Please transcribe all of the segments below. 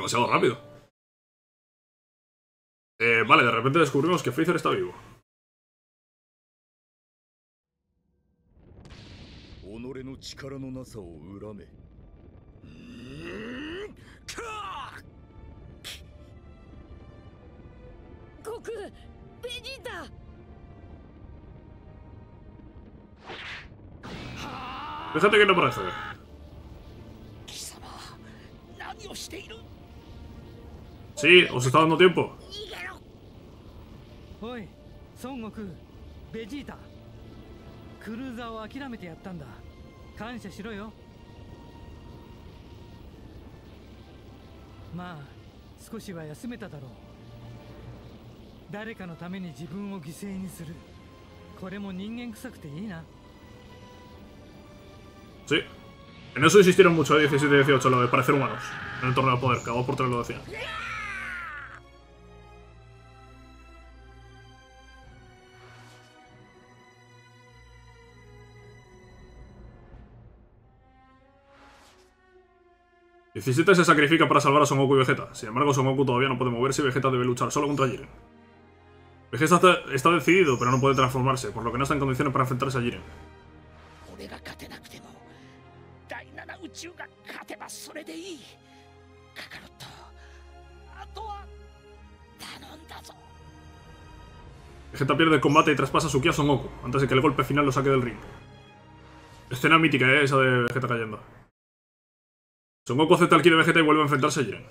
Demasiado rápido. Vale, de repente descubrimos que Freezer está vivo. Goku, Vegeta. Déjate que no parece. Sí, os está dando tiempo. Oye, Son Goku, Vegeta. Cruza o akiramete yattanda. Kansha shiro yo. Ma, sukoshi wa yasumeta daro. Dareka no tame ni jibun o gisei ni suru. Kore mo ningen kusakute ii na. Sí. En eso insistieron mucho, 17 y 18, lo de parecer humanos. En el torneo del poder, cada 2 por 3 lo decían. Vegeta se sacrifica para salvar a Son Goku y Vegeta. Sin embargo, Son Goku todavía no puede moverse y Vegeta debe luchar solo contra Jiren. Vegeta está decidido, pero no puede transformarse, por lo que no está en condiciones para enfrentarse a Jiren. Vegeta pierde el combate y traspasa su ki a Son Goku, antes de que el golpe final lo saque del ring. Escena mítica, esa de Vegeta cayendo. Son Goku acepta el ki de Vegeta y vuelve a enfrentarse a Jiren.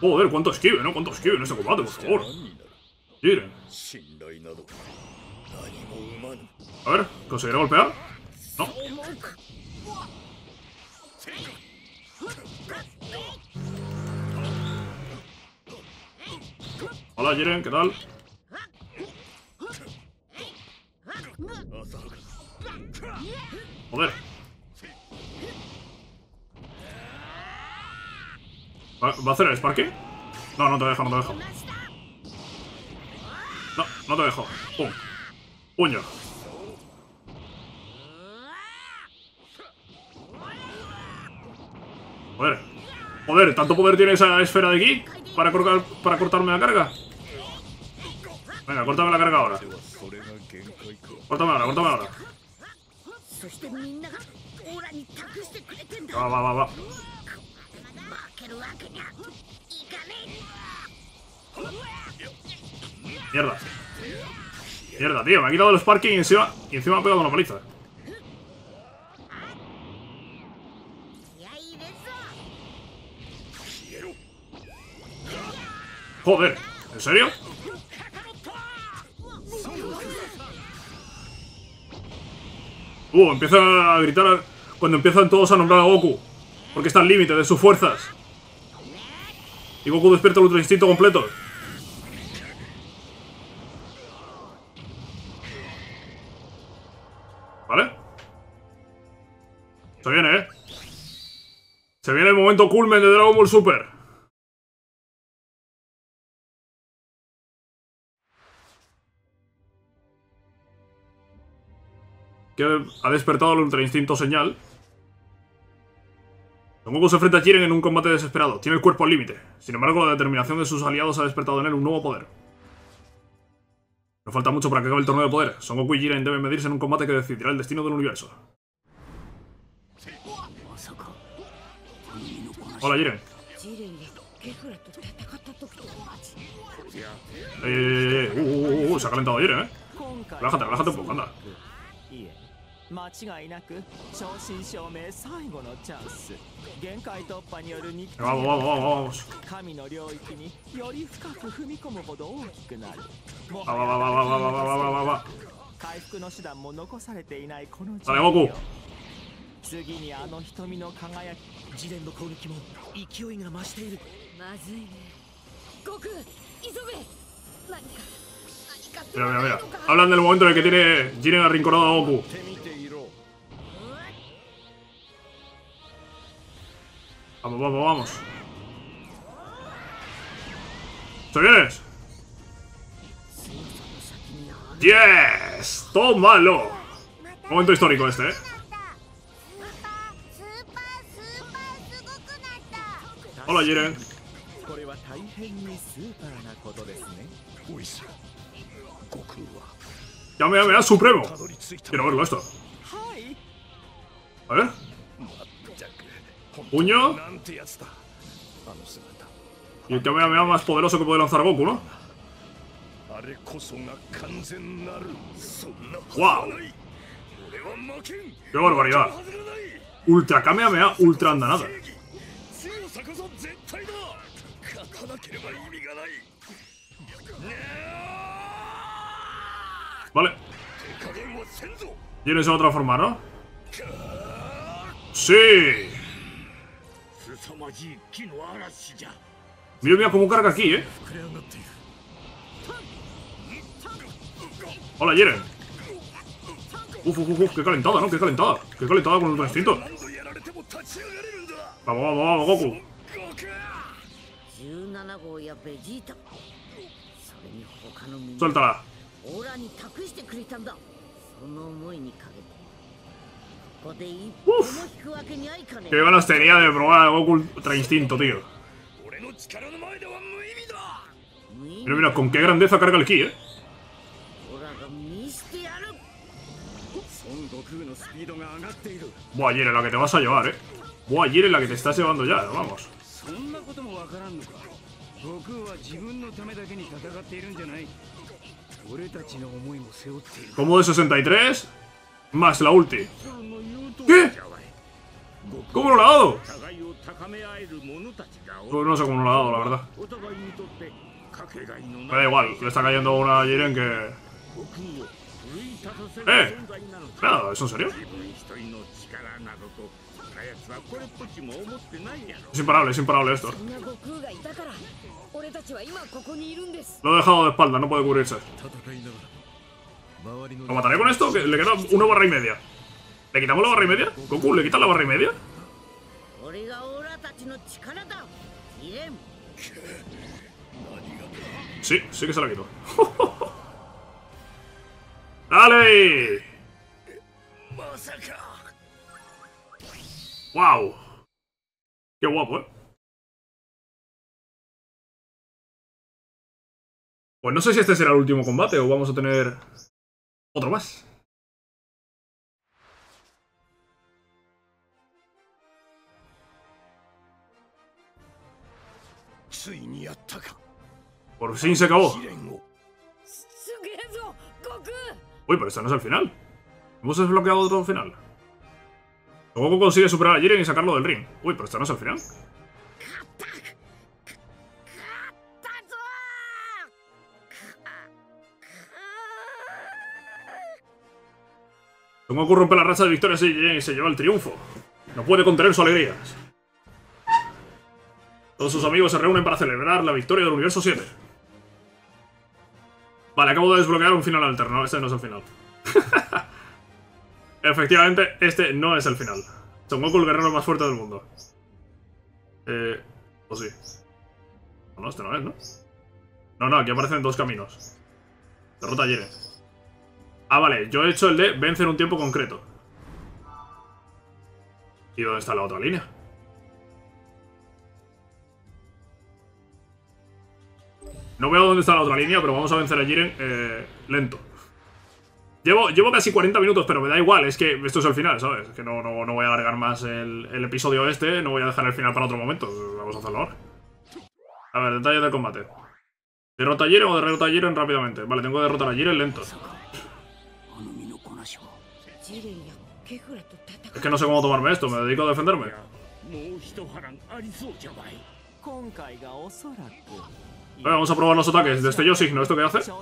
Joder, cuánto esquive, ¿no? Cuánto esquive en este combate, por favor. Jiren. A ver, ¿conseguirá golpear? No. Hola Jiren, ¿qué tal? Joder. ¿Va a hacer el Sparking? No, no te dejo, no te dejo. No, no te dejo. Pum. Puño. Joder. Joder, ¿tanto poder tiene esa esfera de aquí para cortarme la carga? Venga, córtame la carga ahora. Córtame ahora, córtame ahora. Va, va, va, va. Mierda. Mierda, tío. Me ha quitado el Sparking y encima me ha pegado una paliza. Joder. ¿En serio? Empieza a gritar cuando empiezan todos a nombrar a Goku, porque está al límite de sus fuerzas. Y Goku despierta el Ultra Instinto completo. ¿Vale? Se viene, ¿eh? Se viene el momento culmen de Dragon Ball Super. Que ha despertado el Ultra Instinto Señal. Son Goku se enfrenta a Jiren en un combate desesperado. Tiene el cuerpo al límite. Sin embargo, la determinación de sus aliados ha despertado en él un nuevo poder. No falta mucho para que acabe el torneo de poder. Son Goku y Jiren deben medirse en un combate que decidirá el destino del universo. Hola, Jiren. Se ha calentado Jiren, ¿eh? Relájate, relájate un poco, anda. Vamos, vamos, vamos. Vale, Goku. Mira, mira, mira. Hablan del momento en el que tiene Jiren arrinconado a Goku. Vamos, vamos, vamos. ¿Se vienes? ¡Yes! ¡Tómalo! Momento histórico este, ¿eh? Hola, Jiren. Kamehameha Supremo. Quiero verlo esto. A ver. Puño. Y el Kamehameha más poderoso que puede lanzar Goku, ¿no? ¡Wow! ¡Qué barbaridad! Ultra Kamehameha, ultra andanada. Vale. Jiren se va a transformar, ¿no? ¡Sí! Mira, mira cómo carga aquí, ¿eh? Hola, Jiren. Qué calentada, ¿no? Qué calentada. Qué calentada con el Ultra Instinto. Vamos, vamos, vamos, Goku. Suéltala. Uff. Qué ganas tenía de probar a Goku Ultra Instinto, tío. Mira, mira, con qué grandeza carga el ki, ¿eh? Buah, Jiren, la que te vas a llevar, ¿eh? Buah, Jiren, la que te estás llevando ya, vamos. Como de 63 más la ulti. ¿Qué? ¿Cómo no la ha dado? No sé cómo no la ha dado, la verdad. Me da igual, le está cayendo una Jiren que... Nada, ¿eso en serio? Es imparable esto. Lo he dejado de espalda, no puede cubrirse. ¿Lo mataré con esto? Que le queda una barra y media. ¿Le quitamos la barra y media? ¿Goku, le quitas la barra y media? Sí, sí que se la quito. ¡Dale! ¡Wow! ¡Qué guapo, eh! Pues no sé si este será el último combate o vamos a tener otro más. Por fin se acabó. Uy, pero este no es el final. Hemos desbloqueado otro final. Goku consigue superar a Jiren y sacarlo del ring. Uy, pero este no es el final. Son Goku rompe la racha de victorias y se lleva el triunfo. No puede contener su alegría. Todos sus amigos se reúnen para celebrar la victoria del universo 7. Vale, acabo de desbloquear un final alterno. Este no es el final. Efectivamente, este no es el final. Son Goku, el guerrero más fuerte del mundo. O sí. No, este no es, ¿no? No, no, aquí aparecen dos caminos. Derrota a Jiren. Ah, vale, yo he hecho el de vencer un tiempo concreto. ¿Y dónde está la otra línea? No veo dónde está la otra línea, pero vamos a vencer a Jiren lento. Llevo casi 40 minutos, pero me da igual, es que esto es el final, ¿sabes? Es que no voy a alargar más el episodio este, no voy a dejar el final para otro momento. Vamos a hacerlo ahora. A ver, detalles del combate. ¿Derrota a Jiren o derrota a Jiren rápidamente? Vale, tengo que derrotar a Jiren lento. Es que no sé cómo tomarme esto, me dedico a defenderme. Bueno, vamos a probar los ataques. Destello signo, ¿esto qué hace? No,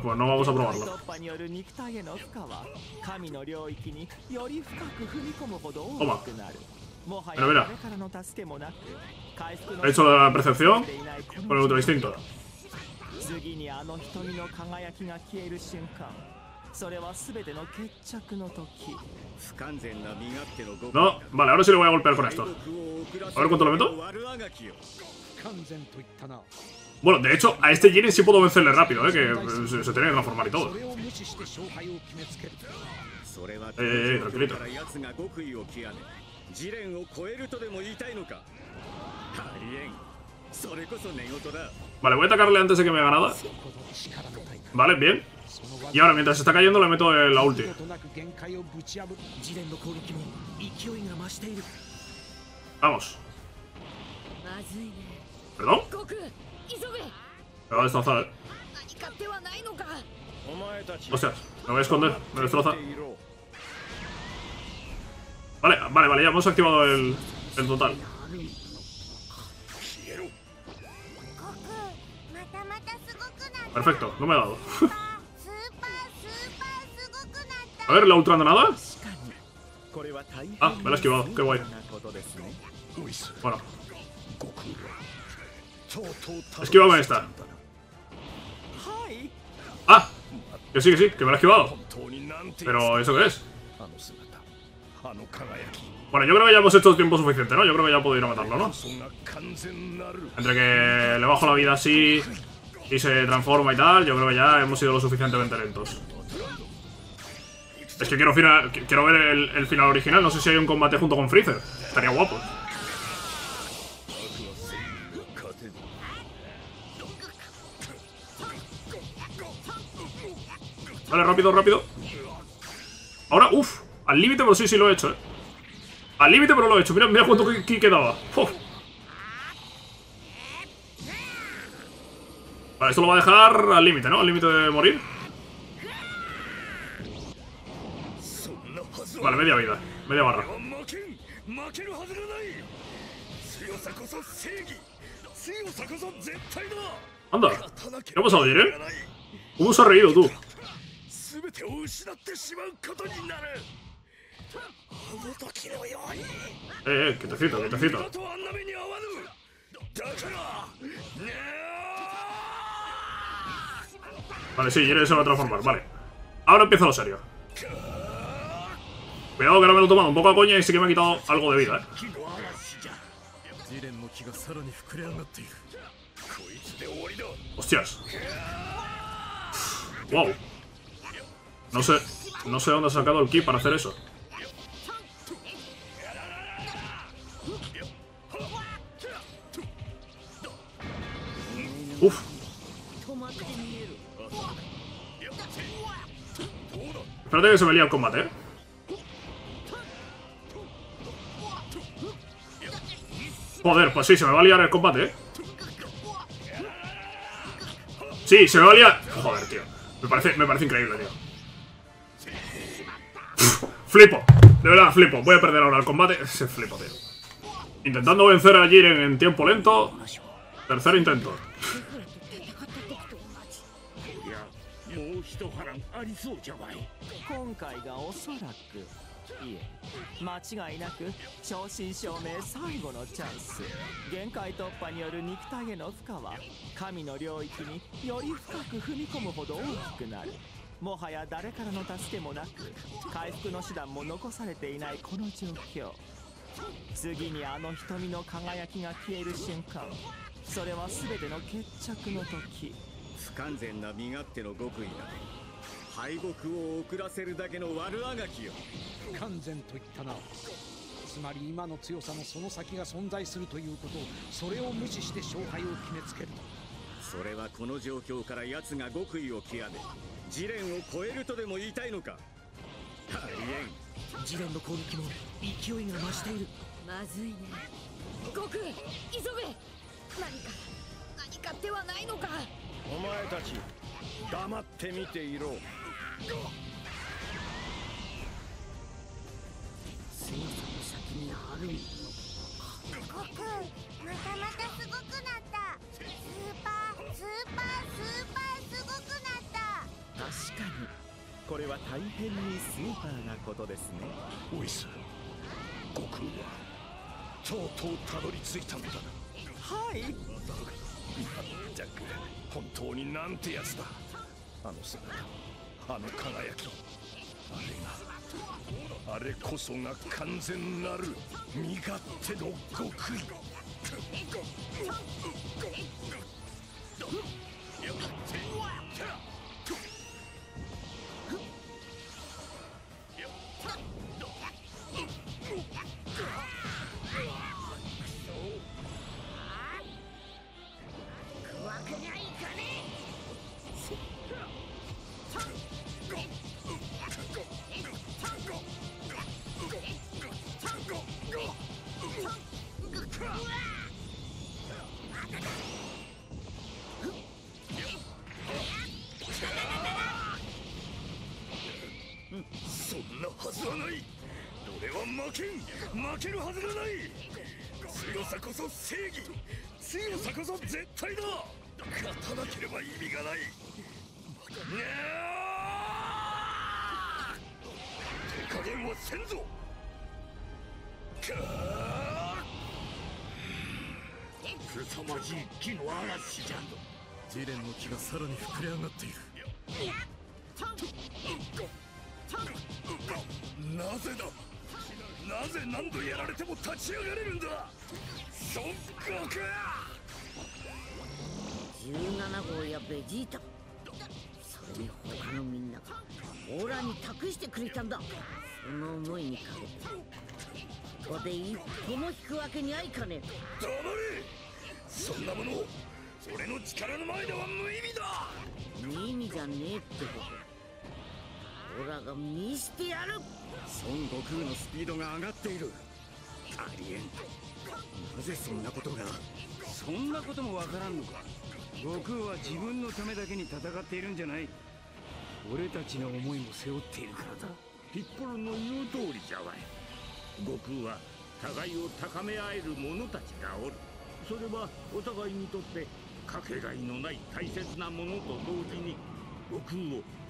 pues no vamos a probarlo. Toma. Mira, mira. He hecho la percepción con el Ultra Instinto. No, vale, ahora sí le voy a golpear con esto. A ver cuánto lo meto. Bueno, de hecho, a este Jiren sí puedo vencerle rápido, que se tiene que transformar y todo. Tranquilito. Vale, voy a atacarle antes de que me haga nada. Vale, bien. Y ahora, mientras se está cayendo, le meto la ulti. Vamos. ¿Perdón? Me va a destrozar, ¿eh? Ostras, me voy a esconder. Me destroza. Vale, vale, vale, ya hemos activado el total. Perfecto, no me ha dado. A ver, ¿la ultra no nada? Ah, me la he esquivado, qué guay. Bueno. Esquivame esta. Ah, que sí, que me la he esquivado. Pero, ¿eso qué es? Bueno, yo creo que ya hemos hecho tiempo suficiente, ¿no? Yo creo que ya puedo ir a matarlo, ¿no? Entre que le bajo la vida así y se transforma y tal, yo creo que ya hemos sido lo suficientemente lentos. Es que quiero ver el final original. No sé si hay un combate junto con Freezer. Estaría guapo. Vale, rápido, rápido. Ahora, uff. Al límite, pero sí, lo he hecho, eh. Al límite, pero lo he hecho. Mira, mira cuánto ki quedaba. Uf. Vale, esto lo va a dejar al límite, ¿no? Al límite de morir. Vale, media vida, media barra. Anda, ¿qué ha pasado, Jiren? ¿Cómo se ha reído, tú? Quietecito, quietecito. Vale, sí, Jiren se va a transformar, vale. Ahora empieza lo serio. Cuidado que ahora me lo he tomado un poco a coña y sí que me ha quitado algo de vida, eh. Hostias. Wow. No sé dónde ha sacado el ki para hacer eso. Uf. Espérate que se me lía el combate, eh. Joder, pues sí, se me va a liar el combate, ¿eh? Sí, se me va a liar. Joder, tío. Me parece increíble, tío. Flipo. De verdad, flipo. Voy a perder ahora el combate. Se flipo, tío. Intentando vencer a Jiren en tiempo lento. Tercer intento. 17号やベジータ、それに他のみんながオラに託してくれたんだ。その思いにかけてここで一歩も引くわけにはいかねえ。黙れ、そんなもの俺の力の前では無意味だ。無意味じゃねえってことオラが見してやる。孫悟空のスピードが上がっている。ありえん、なぜそんなことが。そんなこともわからんのか。悟空は自分のためだけに戦っているんじゃない。俺たちの思いも背負っているからだ。ピッコロの言う通りじゃわい。悟空は互いを高め合える者たちがおる。それはお互いにとってかけがえのない大切なものと同時に悟空を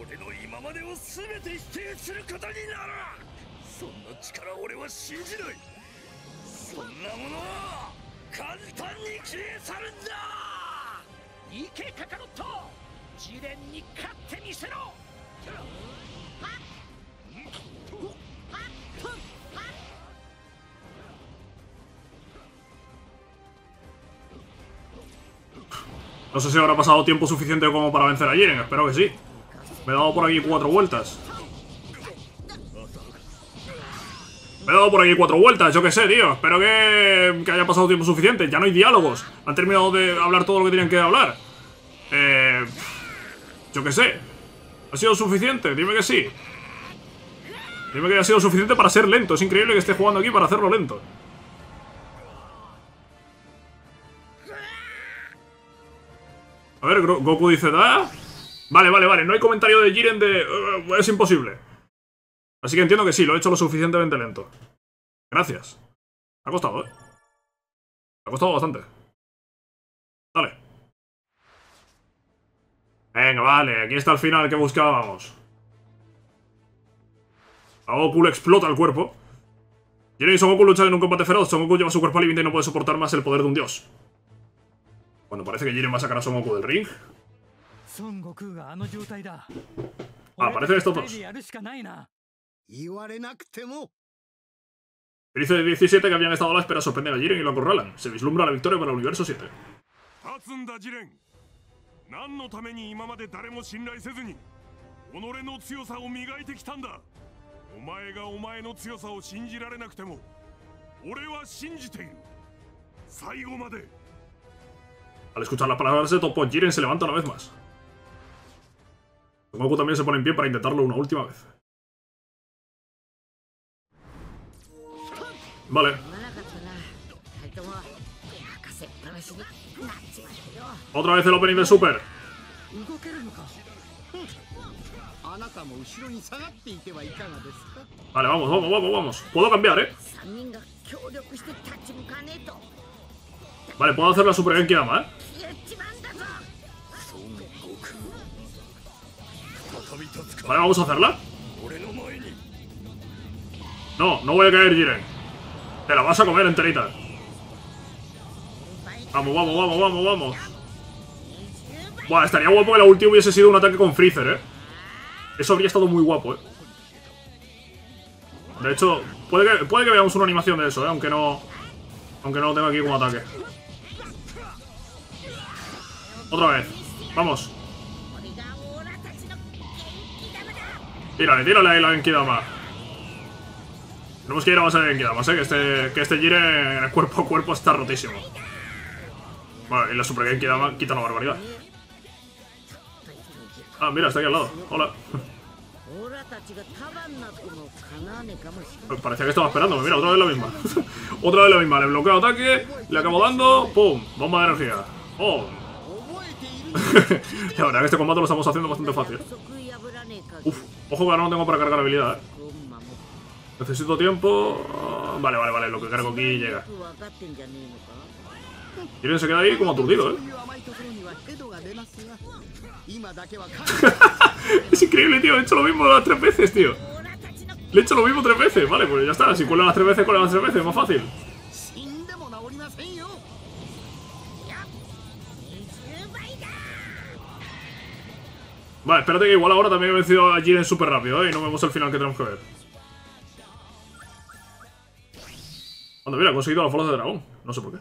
俺の今までを全て否定することになる。そんな力俺は信じない。そんなものは簡単に消え去るんだ。いけカカロット、ジレンに勝ってみせろ。No sé si habrá pasado tiempo suficiente como para vencer a Jiren, espero que sí. Me he dado por aquí 4 vueltas. Me he dado por aquí 4 vueltas, yo qué sé, tío. Espero que haya pasado tiempo suficiente. Ya no hay diálogos. Han terminado de hablar todo lo que tenían que hablar. Yo qué sé. ¿Ha sido suficiente? Dime que sí. Dime que ha sido suficiente para ser lento. Es increíble que esté jugando aquí para hacerlo lento. A ver, Goku dice da. Vale, vale, vale. No hay comentario de Jiren de... es imposible. Así que entiendo que sí, lo he hecho lo suficientemente lento. Gracias. Ha costado, ¿eh? Ha costado bastante. Dale. Venga, vale. Aquí está el final que buscábamos. A Goku le explota el cuerpo. Jiren y Son Goku luchan en un combate feroz. Son Goku lleva su cuerpo al límite y no puede soportar más el poder de un dios. Cuando parece que Jiren va a sacar a Son Goku del ring. Ah, parece que estos dos. Dice 17 que habían estado a la espera de sorprender a Jiren y lo acorralan. Se vislumbra la victoria para el universo 7. Al escuchar las palabras de Topo, Jiren se levanta una vez más. Goku también se pone en pie para intentarlo una última vez. Vale. Otra vez el opening de Super. Vale, vamos, vamos, vamos, vamos. Puedo cambiar, ¿eh? Vale, puedo hacer la Super Genki Dama, ¿eh? Vale, vamos a hacerla. No, no voy a caer, Jiren. Te la vas a comer enterita. Vamos, vamos, vamos, vamos, vamos. Buah, estaría guapo que la ulti hubiese sido un ataque con Freezer, ¿eh? Eso habría estado muy guapo, ¿eh? De hecho, puede que veamos una animación de eso, ¿eh? Aunque no lo tenga aquí como ataque. Otra vez. Vamos. Tírale, tírale ahí la Genki Dama. Tenemos que ir a base de Genki Dama, ¿eh? Que este Jiren en el cuerpo a cuerpo está rotísimo. Bueno, y la Super Genki Dama quita una barbaridad. Ah, mira, está aquí al lado. Hola. Pues parecía que estaba esperándome. Mira, otra vez la misma. Otra vez la misma. Le bloqueo ataque, le acabo dando. ¡Pum! Bomba de energía. ¡Oh! La verdad que este combate lo estamos haciendo bastante fácil. Uf, ojo que ahora no tengo para cargar la habilidad, ¿eh? Necesito tiempo. Vale, vale, vale. Lo que cargo aquí llega. Jiren se queda ahí como aturdido, ¿eh? Es increíble, tío. He hecho lo mismo las tres veces, tío. Le he hecho lo mismo tres veces. Vale, pues ya está. Si cuela las tres veces, cuela las tres veces. Más fácil. Vale, espérate que igual ahora también he vencido a Jiren súper rápido, ¿eh? Y no vemos el final que tenemos que ver. Anda, mira, he conseguido las bolas de dragón. No sé por qué.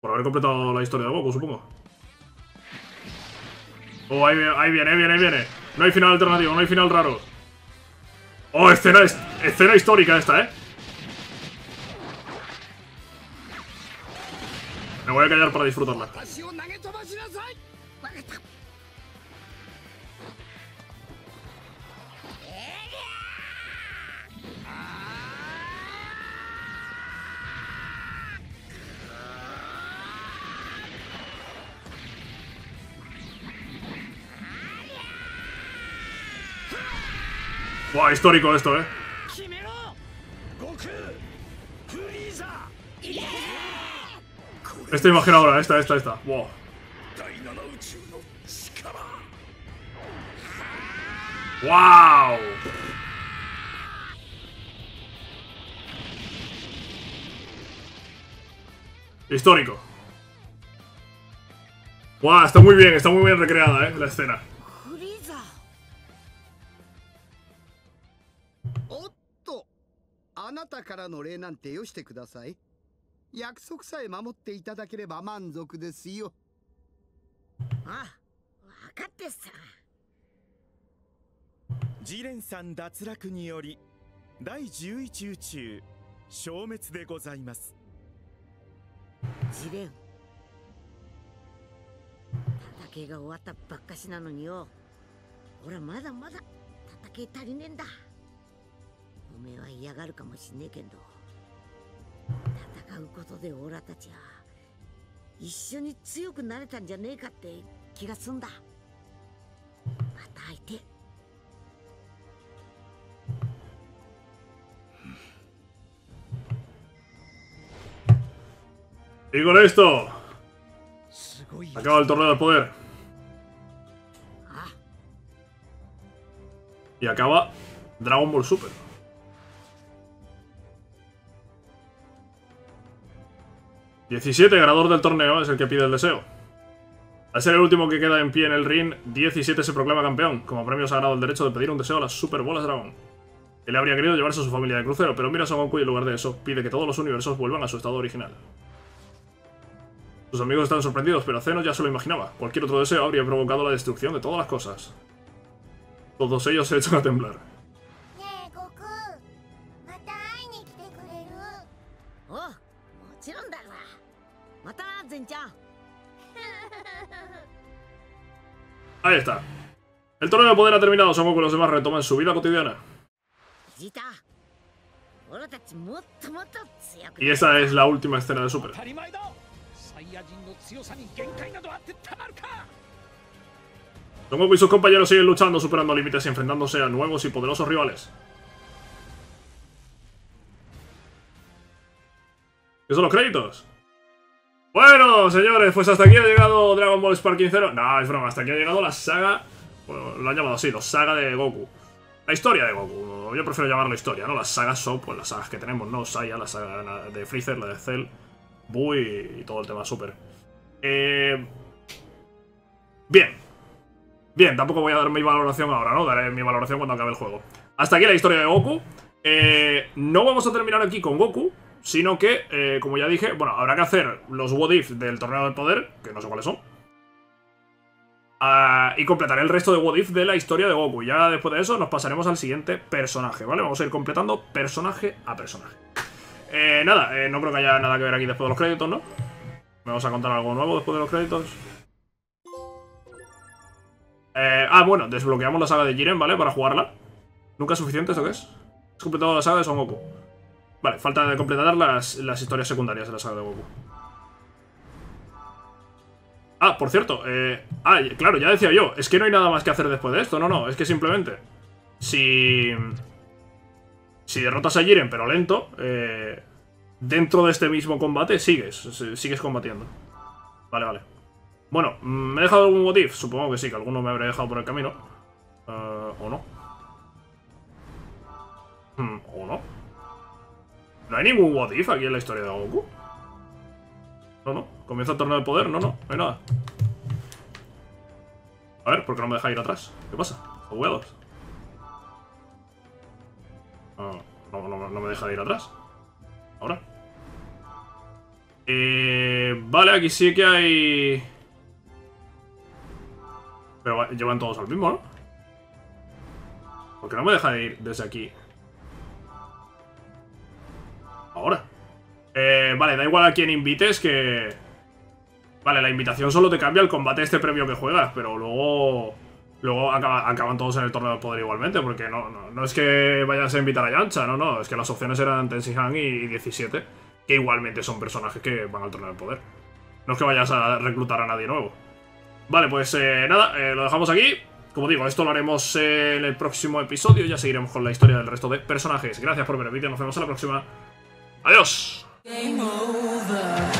Por haber completado la historia de Goku, supongo. Oh, ahí viene, ahí viene, ahí viene. No hay final alternativo, no hay final raro. Oh, escena histórica esta, ¿eh? Me voy a callar para disfrutarla. Wow, histórico esto, ¿eh? Esta imagen ahora, esta. Wow. ¡Wow! Histórico. Wow, está muy bien recreada, la escena. Y con esto acaba el torneo del poder. Y acaba Dragon Ball Super. ¡17! Ganador del torneo es el que pide el deseo. Al ser el último que queda en pie en el ring, 17 se proclama campeón. Como premio se ha ganado el derecho de pedir un deseo a las Superbolas Dragón. Él habría querido llevarse a su familia de crucero, pero mira a Son Goku y en lugar de eso, pide que todos los universos vuelvan a su estado original. Sus amigos están sorprendidos, pero Zeno ya se lo imaginaba. Cualquier otro deseo habría provocado la destrucción de todas las cosas. Todos ellos se echan a temblar. Ahí está. El torneo de poder ha terminado. Son Goku y los demás retoman su vida cotidiana. Y esa es la última escena de Super. Son Goku y sus compañeros siguen luchando, superando límites y enfrentándose a nuevos y poderosos rivales. ¿Qué son los créditos? Bueno, señores, pues hasta aquí ha llegado Dragon Ball Sparking Zero. No, es broma, hasta aquí ha llegado la saga. Bueno, lo han llamado así, la saga de Goku. La historia de Goku, yo prefiero llamarlo historia, ¿no? Las sagas son, pues las sagas que tenemos, ¿no? Saya, la saga de Freezer, la de Cell, Buu y todo el tema Super. Bien. Bien, tampoco voy a dar mi valoración ahora, ¿no? Daré mi valoración cuando acabe el juego. Hasta aquí la historia de Goku. No vamos a terminar aquí con Goku, sino que, como ya dije, bueno, habrá que hacer los what if del torneo del poder, que no sé cuáles son. y completaré el resto de What If de la historia de Goku. Ya después de eso nos pasaremos al siguiente personaje, ¿vale? Vamos a ir completando personaje a personaje. Nada, no creo que haya nada que ver aquí después de los créditos, ¿no? ¿Me vas a contar algo nuevo después de los créditos? Bueno, desbloqueamos la saga de Jiren, ¿vale? Para jugarla. ¿Nunca es suficiente esto qué es? Has completado la saga de Son Goku. Vale, falta de completar las historias secundarias de la saga de Goku. Ah, por cierto, claro, ya decía yo, es que no hay nada más que hacer después de esto, no, es que simplemente, si derrotas a Jiren, pero lento, dentro de este mismo combate sigues combatiendo. Vale. Bueno, ¿me he dejado algún What If? Supongo que sí, que alguno me habré dejado por el camino. ¿O no? ¿O no? ¿No hay ningún What If aquí en la historia de Goku? No. ¿Comienza el torneo de poder? No hay nada. A ver, ¿por qué no me deja ir atrás? ¿Qué pasa? ¿Jugados? No me deja de ir atrás. Ahora. Vale, aquí sí que hay... Pero llevan todos al mismo, ¿no? ¿Por qué no me deja de ir desde aquí? Ahora. Vale, da igual a quién invites que... Vale, la invitación solo te cambia el combate este previo que juegas, pero luego acaban todos en el torneo de poder igualmente, porque no es que vayas a invitar a Yamcha, no, es que las opciones eran Tenshinhan y 17, que igualmente son personajes que van al torneo de poder. No es que vayas a reclutar a nadie nuevo. Vale, pues nada, lo dejamos aquí. Como digo, esto lo haremos en el próximo episodio, ya seguiremos con la historia del resto de personajes. Gracias por ver el vídeo, nos vemos en la próxima. ¡Adiós! Game over.